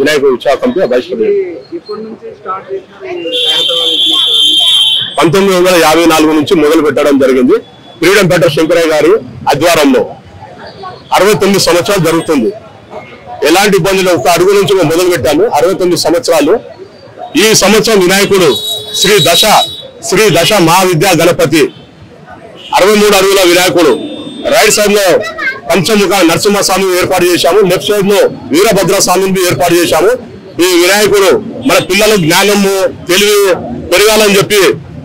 వినాయక ఉత్సవంకి బహిష్కరించారు. 1954 నుంచి మొదలు పెట్టడం జరిగింది. ఫ్రీడమ్ ఫైటర్ శంకరయ్య గారి ఆధ్వర్యంలో 69 సంవత్సరాలు జరుగుతుంది. ఎలాంటి ఇబ్బందులు ఒక అడుగు నుంచి మొదలు పెట్టాము. 69 సంవత్సరాలు. ఈ సంవత్సరం వినాయకుడు శ్రీ దశ మహావిద్యా గణపతి 63 అడుగుల వినాయకుడు. రైట్ సైడ్ లో పంచముఖ నరసింహస్వామి ఏర్పాటు చేశాము. లెఫ్ట్ సైడ్ లో వీరభద్ర స్వామిని ఏర్పాటు చేశాము. ఈ వినాయకుడు మన పిల్లల జ్ఞానము తెలివి పెరగాలని చెప్పి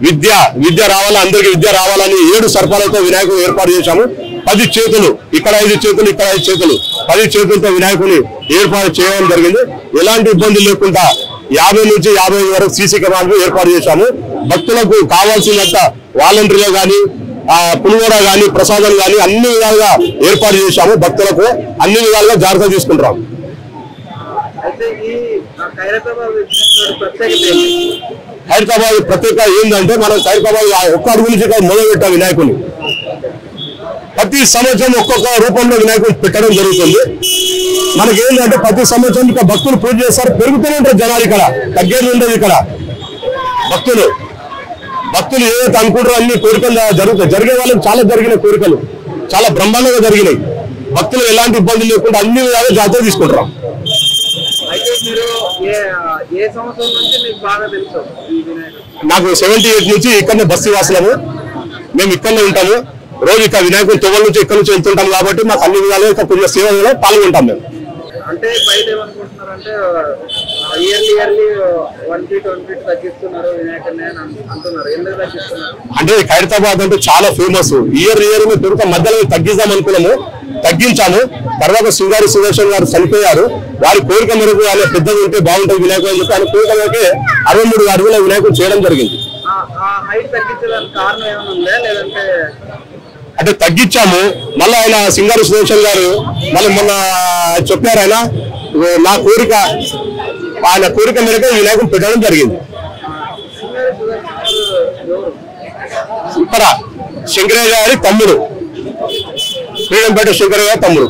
విద్య రావాలా, అందరికి విద్య రావాలని 7 సర్పాలతో వినాయకుడు ఏర్పాటు చేశాము. 10 చేతులు, ఇక్కడ 5 చేతులు, ఇక్కడ 5 చేతులు, 10 చేతులతో వినాయకుని ఏర్పాటు చేయడం జరిగింది. ఎలాంటి ఇబ్బంది లేకుండా 50 నుంచి 55 వరకు సీసీ కెమెరాలు ఏర్పాటు చేశాము. భక్తులకు కావాల్సినంత వాలంటీర్లు కానీ, పులిహోర కానీ, ప్రసాదం కానీ అన్ని విధాలుగా ఏర్పాటు చేశాము. భక్తులకు అన్ని విధాలుగా జాగ్రత్త తీసుకుంటాం. ఖైరతాబాద్ ప్రత్యేక ఏంటంటే మనం ఖైరతాబాద్ ఒక్క అడుగు నుంచి మొదలు పెట్టాం. వినాయకుని ప్రతి సంవత్సరం ఒక్కొక్క రూపంలో వినాయకుడు పెట్టడం జరుగుతుంది. మనకి ఏంటంటే ప్రతి సంవత్సరం ఇక్కడ భక్తులు పూజ చేస్తారు. పెరుగుతూనే ఉంటారు జనాలు, ఇక్కడ తగ్గేది ఉండదు. ఇక్కడ భక్తులు ఏదైతే అనుకుంటారో అన్ని కోరికలు జరుగుతాయి. జరిగే వాళ్ళకి చాలా జరిగిన కోరికలు చాలా బ్రహ్మాండంగా జరిగినాయి. భక్తులు ఎలాంటి ఇబ్బందులు లేకుండా అన్ని విధాలు జాగ్రత్త తీసుకుంటారు. నాకు 78 నుంచి ఇక్కడనే బస్సు వాసులము. మేము ఇక్కడనే ఉంటాము. రోజు ఇక్కడ వినాయకుడు తొగల నుంచి ఇక్కడ నుంచి వెళ్తుంటాం కాబట్టి మాకు అన్ని విధాలుగా ఇక్కడ పూజ సేవలో పాల్గొంటాం మేము. అంటే బయట ఏమనుకుంటున్నారంటే అంటే ఖైరతాబాద్ అంటే చాలా ఫేమస్. ఇయర్ మేము పెరుగుతాం. మధ్యలో తగ్గిద్దాం అనుకున్నాము, తగ్గించాము. తర్వాత శ్రీగారి సుదర్శన్ గారు చనిపోయారు. వారి కోరిక మేరకు ఆయన పెద్దగా ఉంటే బాగుంటుంది వినాయకుడు అని చెప్పి ఆయన కోరిక మేరకే 63 అడుగుల వినాయకుడు చేయడం జరిగింది. అంటే తగ్గించాము. మళ్ళీ ఆయన సింగారు సుదర్శన్ గారు మళ్ళీ మొన్న చెప్పారు, ఆయన ఆయన కోరిక మేరకు వినాయకుడు పెట్టడం జరిగింది. శంకరయ్య గారి తమ్ముడు, ఫ్రీడమ్ ఫైటర్ శంకరయ్య గారి తమ్ముడు.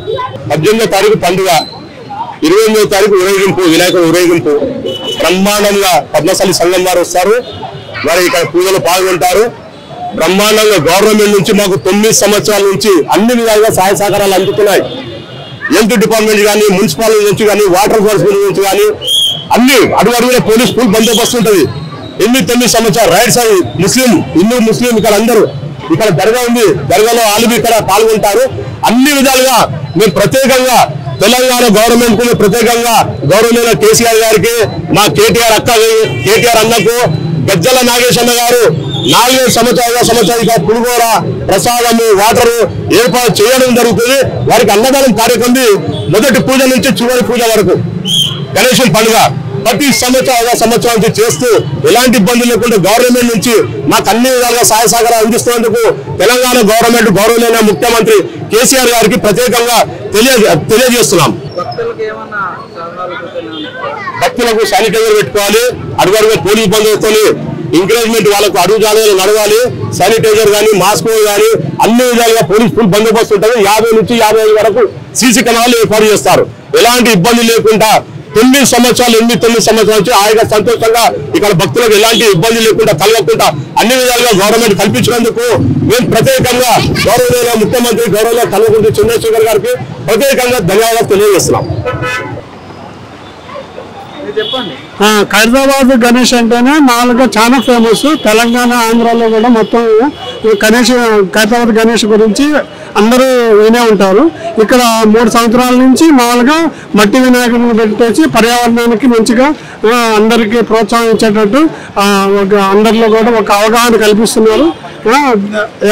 18వ తారీఖు పండుగ, 28వ తారీఖు ఊరేగింపు, వినాయకుడు ఊరేగింపు. బ్రహ్మాండంగా పద్మశాలి సంఘం వారు వస్తారు, వారు ఇక్కడ పూజలు పాల్గొంటారు. బ్రహ్మాండంగా గవర్నమెంట్ నుంచి మాకు 9 సంవత్సరాల నుంచి అన్ని విధాలుగా సహాయ సహకారాలు అందుతున్నాయి. హెల్త్ డిపార్ట్మెంట్ కానీ, మున్సిపాలిటీ నుంచి కానీ, వాటర్ ఫోర్స్ నుంచి కానీ అన్ని అడుగడుగునే పోలీస్ ఫుల్ బందోబస్తు ఉంటుంది. 8-9 సంవత్సరాలు రైట్స్ అవి ముస్లిం, హిందూ, ముస్లిం ఇక్కడ అందరూ. ఇక్కడ దర్గా ఉంది, దర్గాలో ఆలిబి ఇక్కడ పాల్గొంటారు. అన్ని విధాలుగా మేము ప్రత్యేకంగా తెలంగాణ గవర్నమెంట్ కు ప్రత్యేకంగా గవర్నమెంట్ కేసీఆర్ గారికి, మా కేటీఆర్ అక్క కేటీఆర్ అన్నకు, గజ్జల నాగేశన్న గారు 4-5 సంవత్సరాలుగా పులిహోర ప్రసాదము వాటరు ఏర్పాటు చేయడం జరుగుతుంది. వారికి అన్నదానం కార్యక్రమం మొదటి పూజ నుంచి చివరి పూజ వరకు గణేష్ పండుగ ప్రతి సంవత్సరం నుంచి చేస్తూ ఎలాంటి ఇబ్బందులు లేకుండా గవర్నమెంట్ నుంచి మాకు అన్ని విధాలుగా సహాయ సహకారాలు అందిస్తున్నందుకు తెలంగాణ గవర్నమెంట్ గౌరవనీయ ముఖ్యమంత్రి కేసీఆర్ గారికి ప్రత్యేకంగా తెలియజేస్తున్నాం. భక్తులకు శానిటైజర్ పెట్టుకోవాలి. అడుగడుగు పోలీస్ బంధువులతో ఎంకరేజ్మెంట్ వాళ్ళకు అడుగు జాగ్రత్తలు నడవాలి. శానిటైజర్ కానీ, మాస్క్ కానీ అన్ని విధాలుగా పోలీస్ ఫుల్ బందోబస్తు ఉంటుంది. 50 నుంచి 55 వరకు సీసీ కెమెరాలు ఏర్పాటు చేస్తారు. ఎలాంటి ఇబ్బంది లేకుండా 9 సంవత్సరాల నుంచి ఆయన సంతోషంగా ఇక్కడ భక్తులకు ఎలాంటి ఇబ్బంది లేకుండా కలగకుండా అన్ని విధాలుగా గవర్నమెంట్ కల్పించినందుకు మేము ప్రత్యేకంగా గౌరవనీయ ముఖ్యమంత్రి గౌరవ కల్వకుంట్ల చంద్రశేఖర్ గారికి ప్రత్యేకంగా ధన్యవాదాలు తెలియజేస్తున్నాం. ఖైరతాబాద్ గణేష్ అంటేనే మామూలుగా చాలా ఫేమస్. తెలంగాణ, ఆంధ్రాలో కూడా మొత్తం ఖైరతాబాద్ గణేష్ గురించి అందరూ వినే ఉంటారు. ఇక్కడ 3 సంవత్సరాల నుంచి మామూలుగా మట్టి వినాయకుడిని పెట్టేసి పర్యావరణానికి మంచిగా అందరికీ ప్రోత్సాహం ఇచ్చేటట్టు అందరిలో కూడా ఒక అవగాహన కల్పిస్తున్నారు.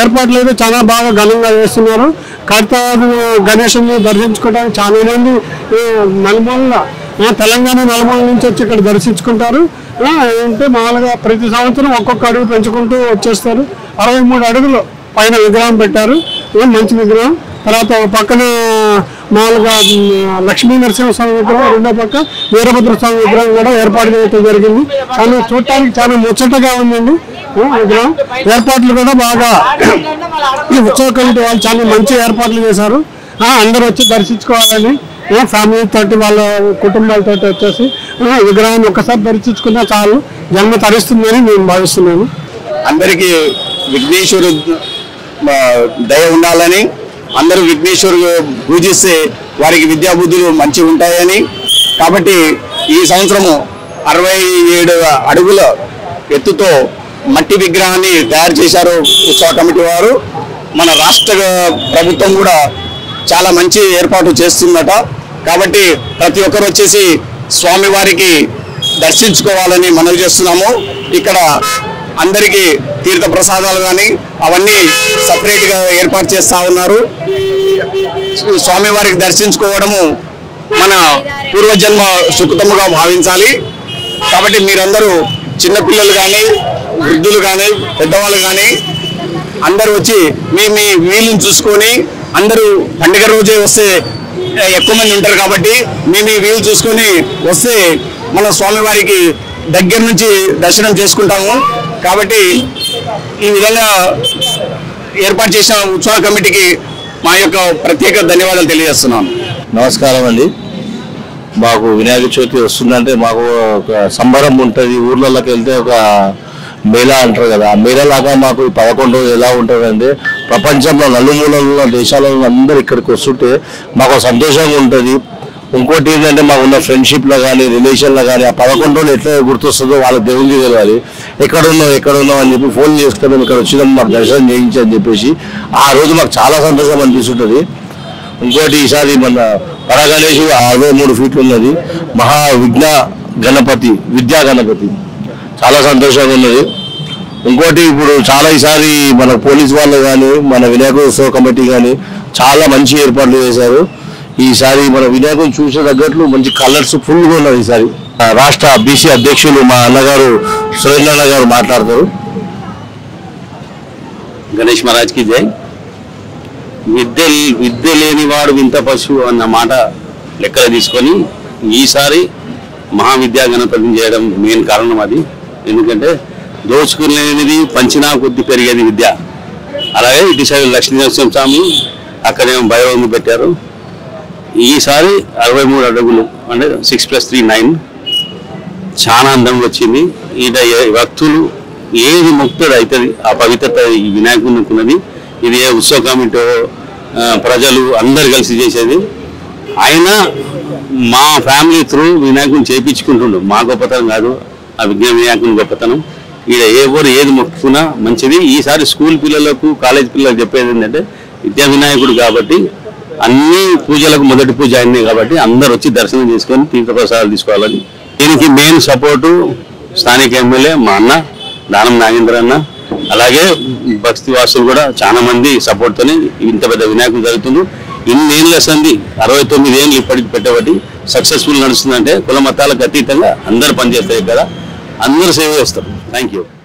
ఏర్పాట్లు అయితే చాలా బాగా ఘనంగా చేస్తున్నారు. ఖైరతాబాద్ గణేష్ని దర్శించుకోవడానికి చాలామంది నలుమూలల తెలంగాణ నలుమూల నుంచి వచ్చి ఇక్కడ దర్శించుకుంటారు. అంటే మామూలుగా ప్రతి సంవత్సరం ఒక్కొక్క అడుగు పెంచుకుంటూ వచ్చేస్తారు. 63 అడుగులు పైన విగ్రహం పెట్టారు, మంచి విగ్రహం. తర్వాత పక్కన మామూలుగా లక్ష్మీ నరసింహస్వామి విగ్రహం, రెండో పక్క వీరభద్ర స్వామి విగ్రహం కూడా ఏర్పాటు చేయడం జరిగింది. కానీ చూడటానికి చాలా ముచ్చటగా ఉందండి విగ్రహం. ఏర్పాట్లు కూడా బాగా ఉత్సవ కమిటీ వాళ్ళు చాలా మంచి ఏర్పాట్లు చేశారు. అందరూ వచ్చి దర్శించుకోవాలని family తోటి వాళ్ళ కుటుంబాలతో వచ్చేసి విగ్రహాన్ని ఒకసారి దర్శించుకున్నా చాలు జన్మ తరిస్తుందని నేను భావిస్తున్నాను అందరికీ విఘ్నేశ్వరు దయ ఉండాలని అందరూ విఘ్నేశ్వరు పూజిస్తే వారికి విద్యా బుద్ధులు మంచి ఉంటాయని కాబట్టి ఈ సంవత్సరం 67 అడుగుల ఎత్తుతో మట్టి విగ్రహాన్ని తయారు చేశారు ఉత్సవ కమిటీ వారు మన రాష్ట్ర ప్రభుత్వం కూడా చాలా మంచి ఏర్పాటు చేస్తున్నట కాబట్టి ప్రతి ఒక్కరు వచ్చేసి స్వామి వారికి దర్శించుకోవాలని మనవి చేస్తున్నాము ఇక్కడ అందరికీ తీర్థ ప్రసాదాలు గాని అవన్నీ సెపరేట్ గా ఏర్పాటు చేస్తా ఉన్నారు స్వామి వారికి దర్శించుకోవడము మన పూర్వజన్మ సుకృతముగా భావించాలి కాబట్టి మీరందరూ చిన్న పిల్లలు గాని వృద్ధులు గాని పెద్దవాళ్ళు గాని అందరూ వచ్చి మీ వీలుని చూసుకొని అందరూ పండుగ రోజే వస్తే ఎక్కువ మంది ఉంటారు కాబట్టి మీ వీలు చూసుకొని వస్తే మన స్వామివారికి దగ్గర నుంచి దర్శనం చేసుకుంటాము కాబట్టి ఈ విధంగా ఏర్పాటు చేసిన ఉత్సవ కమిటీకి మా యొక్క ప్రత్యేక ధన్యవాదాలు తెలియజేస్తున్నాను నమస్కారం అండి మాకు వినాయక చవితి వస్తుందంటే మాకు ఒక సంబరం ఉంటుంది ఊర్లలోకి వెళ్తే ఒక మేళా అంటారు కదా ఆ మేళలాగా మాకు 11 రోజులు ఎలా ఉంటుందంటే ప్రపంచంలో నలుమూలల దేశాలలో అందరూ ఇక్కడికి వస్తుంటే మాకు సంతోషంగా ఉంటుంది ఇంకోటి ఏంటంటే మాకున్న ఫ్రెండ్షిప్లో కానీ రిలేషన్లో కానీ ఆ 11 రోజులు ఎట్లా గుర్తొస్తుందో వాళ్ళకి దేవునికి తెలియాలి ఎక్కడున్నాం అని చెప్పి ఫోన్ చేసుకుంటే మేము ఇక్కడ వచ్చినాం మాకు దర్శనం చేయించని చెప్పేసి ఆ రోజు మాకు చాలా సంతోషం అనిపిస్తుంటుంది ఇంకోటి ఈసారి మన పరగణేశు 63 ఫీట్లు ఉన్నది మహా విఘ్న గణపతి విద్యా గణపతి చాలా సంతోషంగా ఉన్నది ఇంకోటి ఇప్పుడు చాలా ఈసారి మన పోలీస్ వాళ్ళు కానీ మన వినాయకోత్సవ కమిటీ కానీ చాలా మంచి ఏర్పాట్లు చేశారు ఈసారి మన వినాయకం చూసే తగ్గట్లు మంచి కలర్స్ ఫుల్గా ఉన్నది ఈసారి రాష్ట్ర బీసీ అధ్యక్షులు మా అన్నగారు సురేంద్రన్న గారు మాట్లాడతారు గణేష్ మహారాజ్కి జై విద్య లేనివాడు వింత పశువు అన్న మాట లెక్కలు తీసుకొని ఈసారి మహావిద్యా గణపతిని చేయడం మెయిన్ కారణం అది ఎందుకంటే దోచుకునేది పంచినా కొద్ది పెరిగేది విద్య అలాగే ఇటు సైడ్ లక్ష్మీనరసింహ స్వామి అక్కడేమో భైరవుని పెట్టారు ఈసారి 63 అడుగులు అంటే 6+3=9 చాలా అందంగా వచ్చింది ఈడ భక్తులు ఏది ముక్తుడు అవుతుంది ఆ పవిత్రత ఈ వినాయకుడుకున్నది ఇది ఏ ఉత్సవ కమిటీ ప్రజలు అందరు కలిసి చేసేది అయినా మా ఫ్యామిలీ త్రూ వినాయకుని చేయించుకుంటుండు మా గొప్పతనం కాదు ఆ విఘ్న వినాయకుని గొప్పతనం ఈడ ఎవరు ఏది మొక్కుకున్నా మంచిది ఈసారి స్కూల్ పిల్లలకు కాలేజ్ పిల్లలకు చెప్పేది ఏంటంటే విద్యా వినాయకుడు కాబట్టి అన్ని పూజలకు మొదటి పూజ అయింది కాబట్టి అందరు వచ్చి దర్శనం చేసుకొని తీర్థప్రసాదాలు తీసుకోవాలని దీనికి మెయిన్ సపోర్టు స్థానిక ఎమ్మెల్యే మా అన్న దానం నాగేంద్ర అన్న అలాగే భక్తి వాసులు కూడా చాలా మంది సపోర్ట్తోనే ఇంత పెద్ద వినాయకుడు జరుగుతుంది ఇన్నేళ్ళు సంది 69 ఏళ్ళు ఇప్పటికి పెట్టబట్టి సక్సెస్ఫుల్ నడుస్తుందంటే కుల మతాలకు అతీతంగా అందరూ పనిచేస్తారు కదా అందరూ సేవ చేస్తారు థ్యాంక్